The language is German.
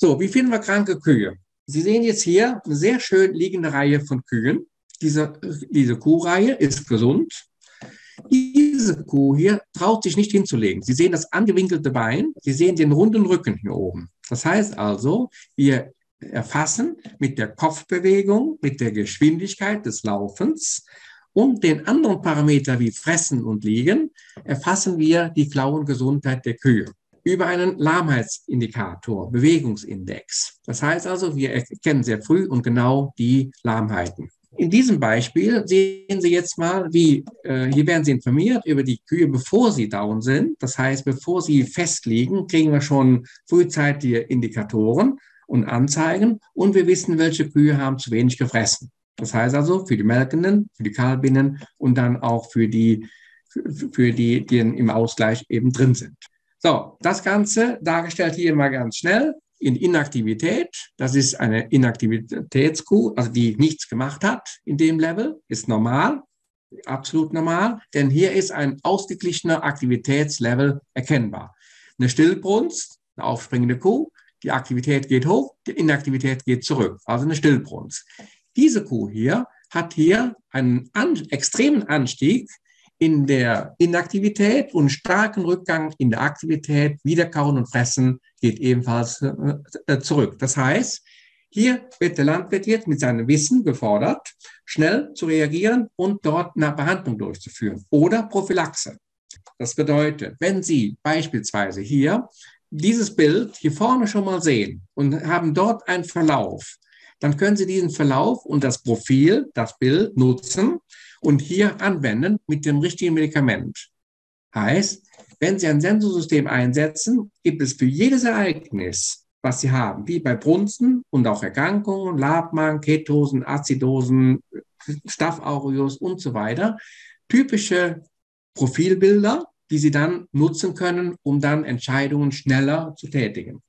So, wie finden wir kranke Kühe? Sie sehen jetzt hier eine sehr schön liegende Reihe von Kühen. Diese Kuhreihe ist gesund. Diese Kuh hier traut sich nicht hinzulegen. Sie sehen das angewinkelte Bein, Sie sehen den runden Rücken hier oben. Das heißt also, wir erfassen mit der Kopfbewegung, mit der Geschwindigkeit des Laufens und den anderen Parametern wie Fressen und Liegen, erfassen wir die Flauengesundheit der Kühe über einen Lahmheitsindikator, Bewegungsindex. Das heißt also, wir erkennen sehr früh und genau die Lahmheiten. In diesem Beispiel sehen Sie jetzt mal, wie hier werden Sie informiert über die Kühe, bevor sie down sind. Das heißt, bevor sie festliegen, kriegen wir schon frühzeitige Indikatoren und Anzeigen und wir wissen, welche Kühe haben zu wenig gefressen. Das heißt also für die Melkenden, für die Kalbinnen und dann auch für die im Ausgleich eben drin sind. So, das Ganze dargestellt hier mal ganz schnell. In Inaktivität, das ist eine Inaktivitätskuh, also die nichts gemacht hat in dem Level, ist normal, absolut normal, denn hier ist ein ausgeglichener Aktivitätslevel erkennbar. Eine Stillbrunst, eine aufspringende Kuh, die Aktivität geht hoch, die Inaktivität geht zurück, also eine Stillbrunst. Diese Kuh hier hat hier einen extremen Anstieg in der Inaktivität und starken Rückgang in der Aktivität, Wiederkauen und Fressen geht ebenfalls zurück. Das heißt, hier wird der Landwirt jetzt mit seinem Wissen gefordert, schnell zu reagieren und dort eine Behandlung durchzuführen oder Prophylaxe. Das bedeutet, wenn Sie beispielsweise hier dieses Bild hier vorne schon mal sehen und haben dort einen Verlauf, dann können Sie diesen Verlauf und das Profil, das Bild nutzen und hier anwenden mit dem richtigen Medikament. Heißt, wenn Sie ein Sensorsystem einsetzen, gibt es für jedes Ereignis, was Sie haben, wie bei Brunsten und auch Erkrankungen, Labmann, Ketosen, Azidosen, Staph aureus und so weiter, typische Profilbilder, die Sie dann nutzen können, um dann Entscheidungen schneller zu tätigen.